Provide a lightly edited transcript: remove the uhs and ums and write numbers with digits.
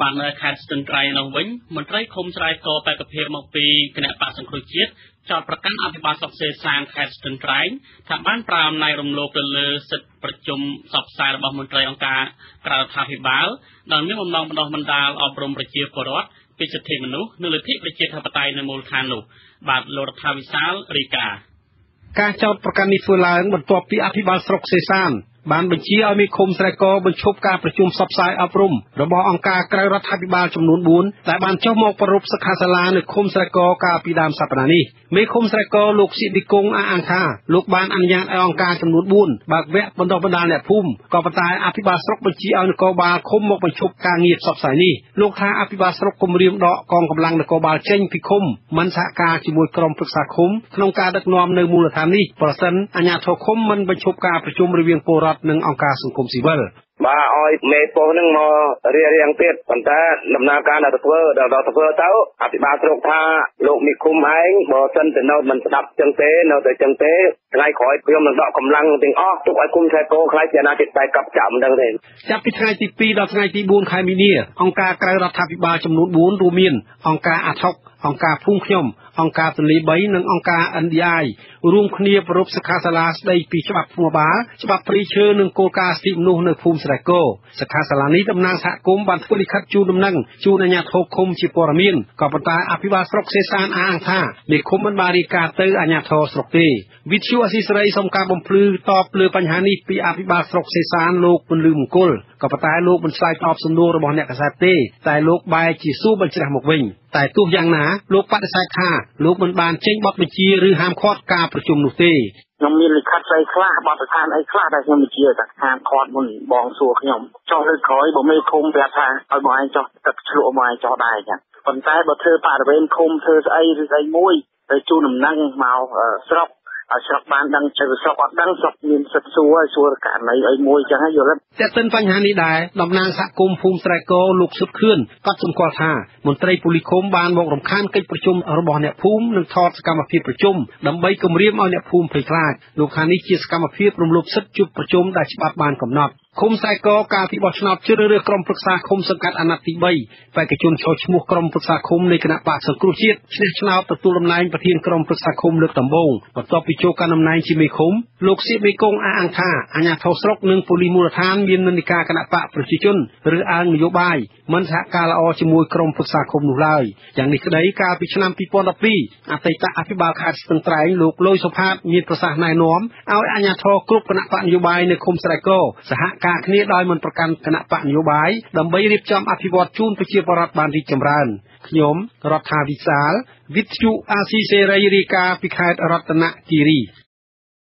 บางรายการสนใจนำวิ่งมันไร้คมสายก่อไปกับเพียงมองปีขณะป่าสังเคราะห์ชีสจอดประกันอภิบาลสอบเสสางแคสตันไตรทางบ้านปรามนายรมโลกเลือสิทธิประชุมสอบสายระบบมนตรีองค์การกระทรวงอภิบาลดังนี้มนองมนองบรรดาอบรมประเจียกรอดปิจติมนุนฤทธิประเจียธาปไตยในมูลคานุบาทโลธาวิสาลริกาการจอดประกันนิฟูลางบนตัวปีอภิบาลสอบเสสางบ้านบัญชีเอามีคมสายกอบรรชบการประชุมสอบสายอบรมระบบองค์การกระทรวงรัฐบาลจำนวนบุญแต่บ้านเจ้ามองประรบสกัดสลาในคมสายกอกาปีดามสัปดาห์นี้มีคมสายกอลูกศิษย์ดิกงอาอังคาลูกบ้านอัญญาองค์การจำนวนบุญบากแวะบรรดาบรรดาแหลกพุ่มกอบตายอภิบาลสรกบัญชีเอาในกอบาคมมองบรรชบการเงียบสอบสายนี้ลูกท้าอภิบาลสรกกรมเรียมดอกองกำลังในกอบาเช่นพิคมมันสากาจิมวยกรมปรึกษาคมขนมการดักนอมในมูลฐานนี้ประสันอัญญาทคมมันบรรชบการประชุมระเบียงโปรหนึ่งองค์การสังคมสิบวันมาออยเมย์โพนึงมาเรียงเตี้ยตั้งแต่ดำเนินการดับเพลิงดับเพลิงเต้าอธิบายตรงท่าโลกมีคุ้มให้บอสันแต่เรามันดับจังเต้เราแต่จังเต้ไงขอให้เพื่อนเรากำลังถึงอ้อทุกไอ้คุ้มใช้โพใครจะน่าจิตใจกับจำดังเด่นจับพิธีตีปีดอกไงตีบูนใครมีเนี่ยองค์การกระดับทับพิบาจำนวนบูนรูมินองค์การอัฐกองค์การพุ่งขยมองค์การตุลีใบหนึ่งองค์การอันดีไอร่วมคณีประรบสกัดสลาสได้ปีฉบับฟัวบ้าฉบับปริเชอหนึ่งโกกาสิมนุหนึ่งภูมิสระโกสกัดสลานี้ตำนานสะกมบันทุลิคัดจูดำนังจูนัญญาโทคมจิปรมินกอบตาอภิบาลสรกเซซานอ่างท่าเด็กคมบรรบาริกาเตออัญญาโทสรกตีวิทยุอสิสไรสมการบำพลือตอบเปลือปัญหานี้ปีอภิบาลสรกเซซานโลกบรรลุมกุลกอบตาโลกบรรลัยตอบสมโนระบอนเนกษัตติแต่โลกใบจีสู้บรรจักหมกวิ่งแต่ตู้ยังหนาโลกปัตตาค่าโลกบรรบานเช่งบัตรบัญชีหรือห้ามคอดการประชุมนุตีน้องมีลิขัดใจคลาบอตทานไอ้คลาได้ยังมีเกียรติทางคอดมันบองสัวขยมจอเลยคอยบ่ไม่คมแบบทางเอาบ่อยจอตัดฉลุบ่อยจอได้จ้ะคนใต้บ่เธอป่าตะเวนคมเธอไอ้ไอ้มุ้ยไอ้จูนนั่งเมาสลบสอบบ้านดังเจอสอบอดดังสอบมีนสัตว์สัวสัวการไหนไอ้มวยจะให้อยู่แล้วแต่ต้นปัญหานี้ได้ลำนางสะกุมภูมิสไลโกลุกสุดขึ้นก็สมควรท่ามนตรีปุริคมบานวงรำข้ามกิจประชุมอรบเนี่ยภูมิหนึ่งทอดสกรรมพิประชุมดำใบกำเรียมเอาเนี่ยภูมิเผยคลาดลูกค้านี้เกี่ยสกรรมพิรวมลุกสัดจุดประชุมได้ฉบับบานกำนับคมสายกอการที่บอชนาบชื่อเรือกรมปรึกษาคมสังกัดอนาติใบไปกระชุนชอชมุกกรมปรึกษาคมในคณะปากสังกุชิตชนะชนาบประตูลำนายประเทียนกรมปรึกษาคมเลือกตำบงประตอบปิโจการลำนายชิมิคมลูกศิษย์มิกงอาอังธาอาญาทศรกหนึ่งปุริมูลธานเบียนนิกาคณะปะประชิชนหรืออ่างนโยบายมันสากาลอชมวยกรมปรึกษาคมหนุไลอย่างนี้ได้การพิชนามปีปอนดับปีอัตตาอภิบาลขาดสังไตรลูกลอยสภาพมีประสานายน้อมเอาอาญาทกรุปคณะปะนโยบายในคมสายกอสหการคณีดอยมันประกันคณะปะนโยบายดำใบริบจำอภิวัตจูนประเชียบรัฐบาลริจำรานขยมรัฐาวิสาลวิทยุอาซีเซรีริกาพิคายรัตนกิรี